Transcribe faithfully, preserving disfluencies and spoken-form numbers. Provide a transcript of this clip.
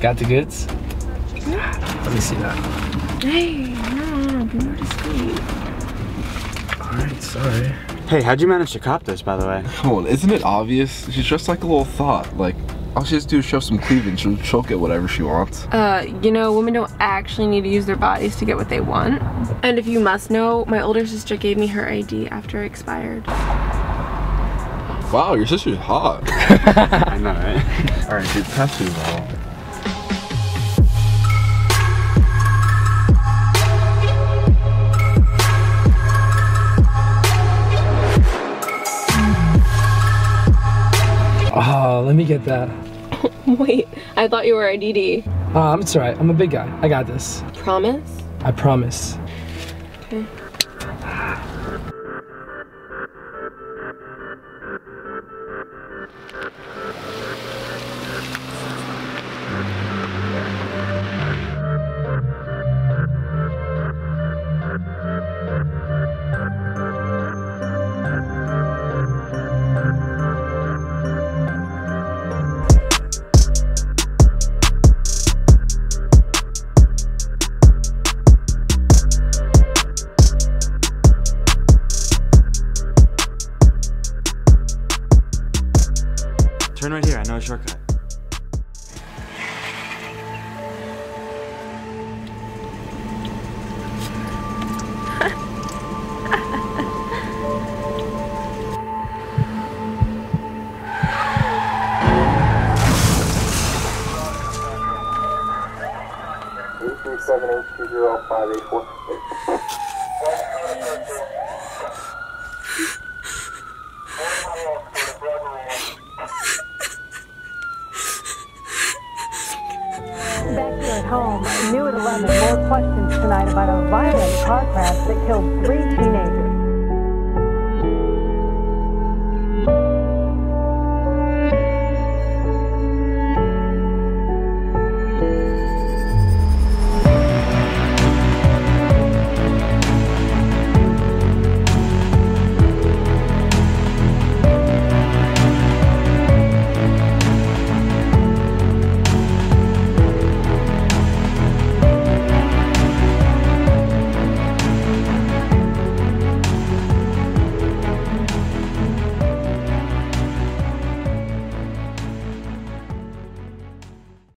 Got the goods? Let me see that. Hey, no, be more discreet. Alright, sorry. Hey, how'd you manage to cop this, by the way? Hold on, isn't it obvious? She's dressed like a little thought. Like, all she has to do is show some cleavage and she'll get whatever she wants. Uh, you know, women don't actually need to use their bodies to get what they want. And if you must know, my older sister gave me her I D after it expired. Wow, your sister's hot. I know, right? Alright, dude, pass through the ball. Oh, let me get that. Wait, I thought you were a D D. Um, it's alright. I'm a big guy. I got this. Promise? I promise. Okay. Turn right here, I know a shortcut. eight three seven eight two zero five eight four. Back here at home, new at eleven, more questions tonight about a violent car crash that killed three teenagers.